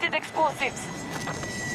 detected explosives.